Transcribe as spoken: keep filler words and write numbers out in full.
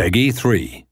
Peggy three.